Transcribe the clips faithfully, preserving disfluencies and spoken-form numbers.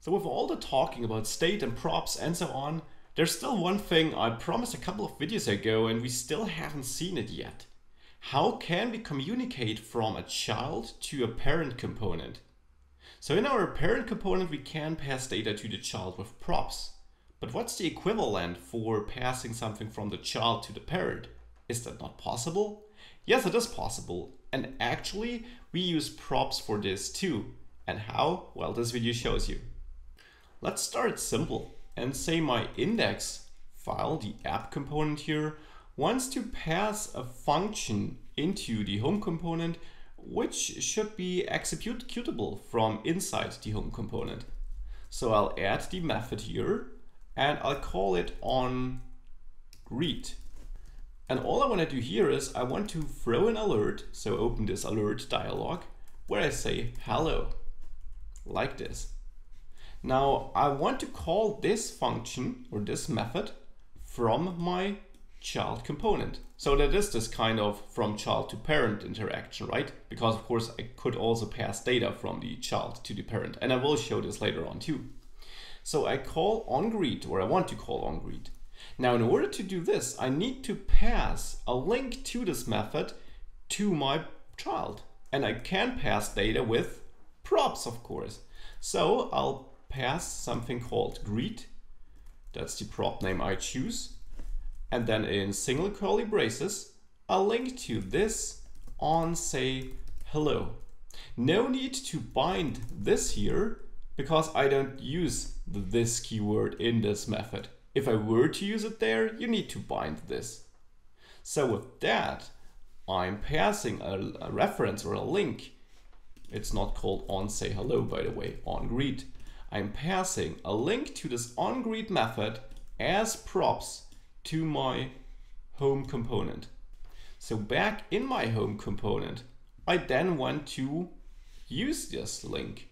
So with all the talking about state and props and so on, there's still one thing I promised a couple of videos ago and we still haven't seen it yet. How can we communicate from a child to a parent component? So in our parent component, we can pass data to the child with props. But what's the equivalent for passing something from the child to the parent? Is that not possible? Yes, it is possible. And actually, we use props for this too. And how? Well, this video shows you. Let's start simple and say my index file, the app component here, wants to pass a function into the home component, which should be executable from inside the home component. So I'll add the method here and I'll call it on read. And all I want to do here is I want to throw an alert. So open this alert dialog where I say hello, like this. Now I want to call this function or this method from my child component. So that is this kind of from child to parent interaction, right? Because of course I could also pass data from the child to the parent, and I will show this later on too. So I call onGreet, or I want to call onGreet. Now in order to do this, I need to pass a link to this method to my child, and I can pass data with props, of course. So I'll pass something called greet. That's the prop name I choose. And then in single curly braces, I'll link to this on say hello. No need to bind this here because I don't use the this keyword in this method. If I were to use it there, you need to bind this. So with that, I'm passing a, a reference or a link. It's not called on say hello, by the way, on greet. I'm passing a link to this on greet method as props to my home component. So back in my home component, I then want to use this link.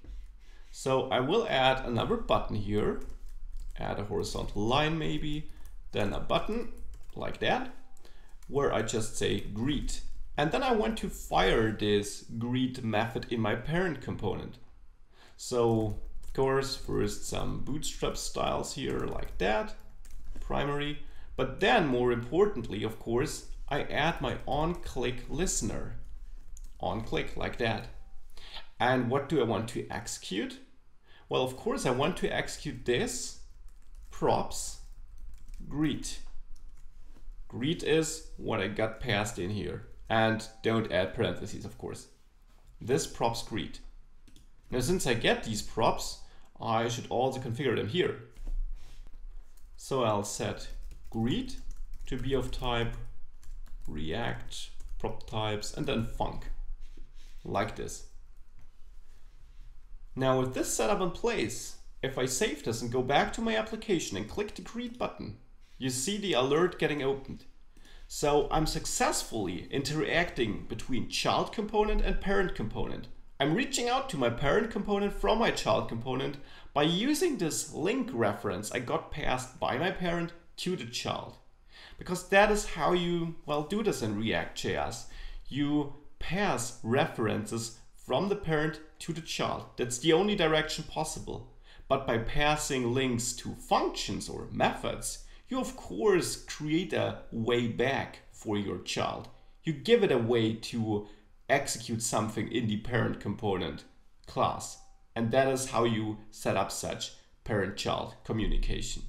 So I will add another button here, add a horizontal line maybe, then a button like that, where I just say greet. And then I want to fire this greet method in my parent component. So of course, first some bootstrap styles here like that, primary. But then more importantly, of course, I add my onClick listener, onClick like that. And what do I want to execute? Well, of course, I want to execute this props greet. Greet is what I got passed in here. And don't add parentheses, of course. This props greet. Now, since I get these props, I should also configure them here. So I'll set greet to be of type React prop types and then func like this. Now with this setup in place, if I save this and go back to my application and click the greet button, you see the alert getting opened. So I'm successfully interacting between child component and parent component. I'm reaching out to my parent component from my child component by using this link reference I got passed by my parent to the child. Because that is how you, well, do this in React.js. You pass references from the parent to the child. That's the only direction possible. But by passing links to functions or methods, you of course create a way back for your child. You give it a way to execute something in the parent component class. And that is how you set up such parent-child communication.